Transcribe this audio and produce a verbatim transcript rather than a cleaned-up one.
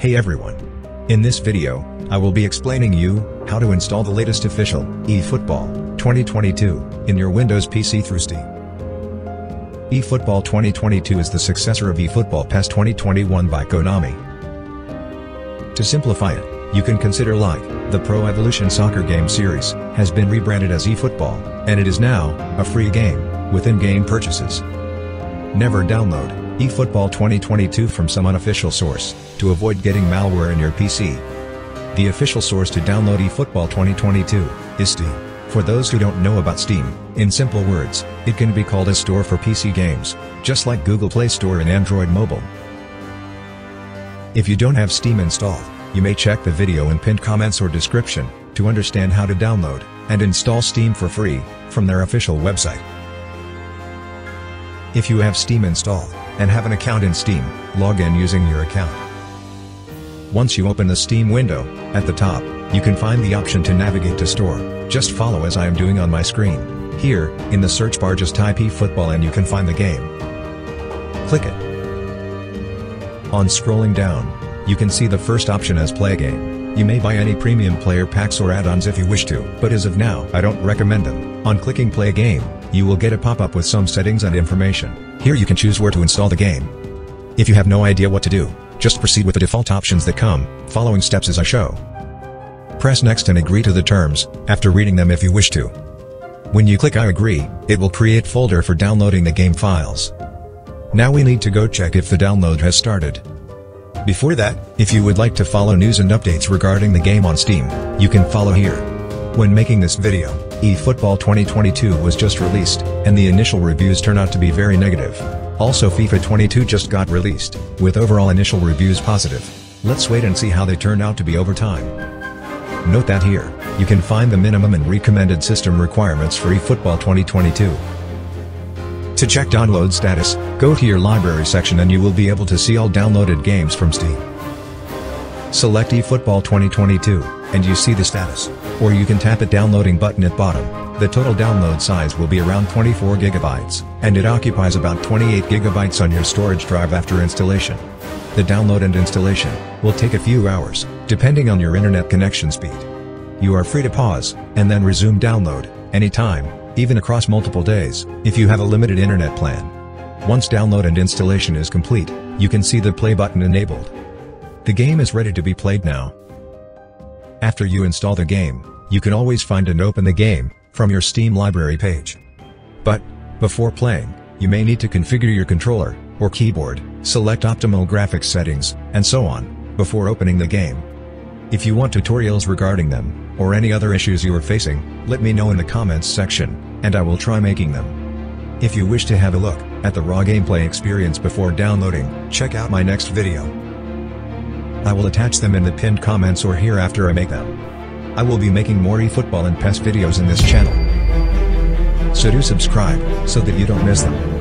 Hey everyone! In this video, I will be explaining you how to install the latest official eFootball twenty twenty-two in your Windows P C through Steam. eFootball twenty twenty-two is the successor of eFootball PES twenty twenty-one by Konami. To simplify it, you can consider like the Pro Evolution Soccer game series has been rebranded as eFootball, and it is now a free game with in-game purchases. Never download eFootball twenty twenty-two from some unofficial source, to avoid getting malware in your P C. The official source to download eFootball twenty twenty-two, is Steam. For those who don't know about Steam, in simple words, it can be called a store for P C games, just like Google Play Store and Android Mobile. If you don't have Steam installed, you may check the video in pinned comments or description, to understand how to download, and install Steam for free, from their official website. If you have Steam installed, and have an account in Steam, log in using your account. Once you open the Steam window, at the top, you can find the option to navigate to store. Just follow as I am doing on my screen. Here, in the search bar just type eFootball and you can find the game. Click it. On scrolling down, you can see the first option as Play Game. You may buy any premium player packs or add-ons if you wish to, but as of now, I don't recommend them. On clicking Play Game, you will get a pop-up with some settings and information. Here you can choose where to install the game. If you have no idea what to do, just proceed with the default options that come, following steps as I show. Press next and agree to the terms, after reading them if you wish to. When you click I agree, it will create folder for downloading the game files. Now we need to go check if the download has started. Before that, if you would like to follow news and updates regarding the game on Steam, you can follow here. When making this video, eFootball twenty twenty-two was just released, and the initial reviews turned out to be very negative. Also FIFA twenty-two just got released, with overall initial reviews positive. Let's wait and see how they turn out to be over time. Note that here, you can find the minimum and recommended system requirements for eFootball twenty twenty-two. To check download status, go to your library section and you will be able to see all downloaded games from Steam. Select eFootball twenty twenty-two, and you see the status, or you can tap the downloading button at bottom. The total download size will be around twenty-four gigabytes, and it occupies about twenty-eight gigabytes on your storage drive after installation. The download and installation will take a few hours, depending on your internet connection speed. You are free to pause, and then resume download, anytime, even across multiple days, if you have a limited internet plan. Once download and installation is complete, you can see the play button enabled. The game is ready to be played now. After you install the game, you can always find and open the game from your Steam library page. But, before playing, you may need to configure your controller or keyboard, select optimal graphics settings, and so on, before opening the game. If you want tutorials regarding them, or any other issues you are facing, let me know in the comments section, and I will try making them. If you wish to have a look at the raw gameplay experience before downloading, check out my next video. I will attach them in the pinned comments or here after I make them. I will be making more eFootball and PES videos in this channel. So do subscribe, so that you don't miss them.